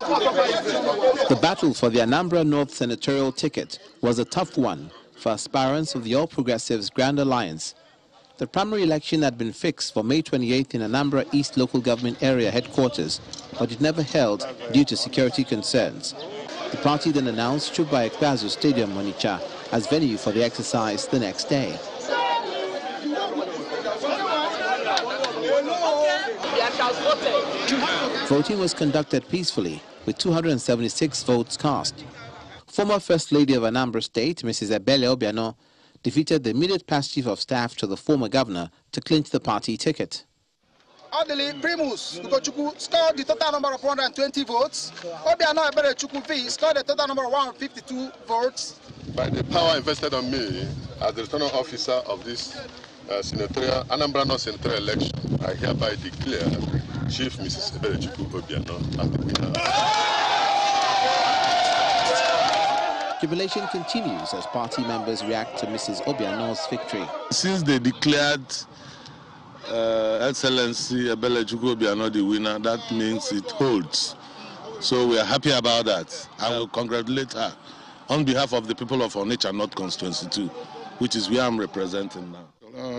The battle for the Anambra North senatorial ticket was a tough one for aspirants of the All Progressives Grand Alliance. The primary election had been fixed for May 28th in Anambra East Local Government Area headquarters, but it never held due to security concerns. The party then announced Chubayak Basu Stadium, Monicha, as venue for the exercise the next day. Voting was conducted peacefully, with 276 votes cast. Former First Lady of Anambra State, Mrs. Ebele Obiano, defeated the immediate past chief of staff to the former governor to clinch the party ticket. Adeli Primus Ugochukwu scored the total number of 120 votes. Obiano Ebele Chukwuebuka scored the total number of 152 votes. By the power invested on me as the returning officer of this senatorial, Anambra North senatorial election, I hereby declare Chief Mrs. Ebele Chukwuebuka Obiano as the winner. Jubilation continues as party members react to Mrs. Obiano's victory. Since they declared Excellency Ebele Chukwuebuka the winner, that means it holds. So we are happy about that. I will congratulate her on behalf of the people of Onitsha North Constituency 2, which is where I'm representing now.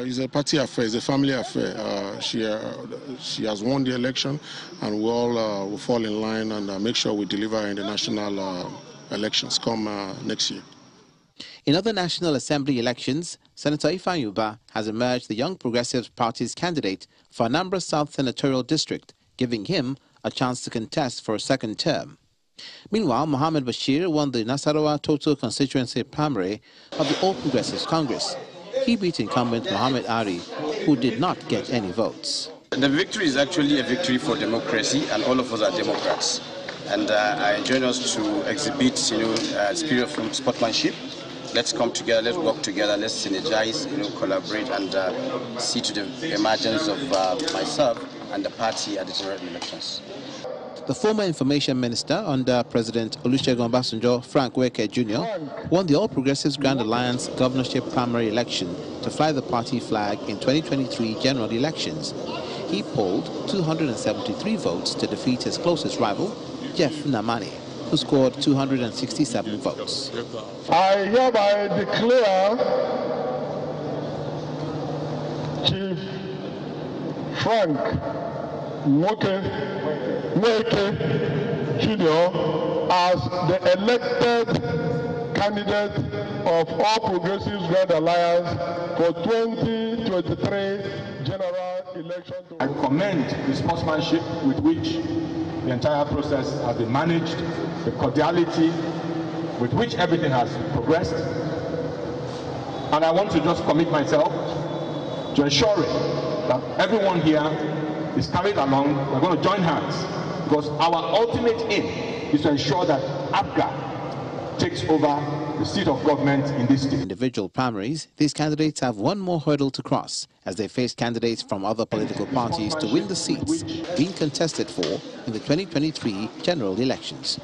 It's a party affair, it's a family affair. She has won the election, and we all will fall in line and make sure we deliver in the national elections come next year. In other National Assembly elections, Senator Ifeanyuba has emerged the Young Progressives Party's candidate for Anambra South Senatorial District, giving him a chance to contest for a second term. Meanwhile, Mohamed Bashir won the Nasarawa Total Constituency primary of the All Progressives Congress. He beat incumbent Mohamed Ari, who did not get any votes. The victory is actually a victory for democracy, and all of us are Democrats. And I join us to exhibit, spirit of sportsmanship. Let's come together, let's work together, let's synergize, collaborate, and see to the emergence of myself and the party at the general elections. The former information minister under President Olusegun Obasanjo, Frank Weke Jr., won the All Progressives Grand Alliance governorship primary election to fly the party flag in 2023 general elections. He polled 273 votes to defeat his closest rival, Jeff Namani, who scored 267 votes. I hereby declare Chief Frank Weke Jr. as the elected candidate of All Progressives Grand Alliance for 2023 general election. I commend the sportsmanship with which the entire process has been managed, the cordiality with which everything has progressed. And I want to just commit myself to ensuring that everyone here is carried along. We're going to join hands, because our ultimate aim is to ensure that APGA takes over the seat of government in this state. Individual primaries, these candidates have one more hurdle to cross as they face candidates from other political parties to win the seats being contested for in the 2023 general elections.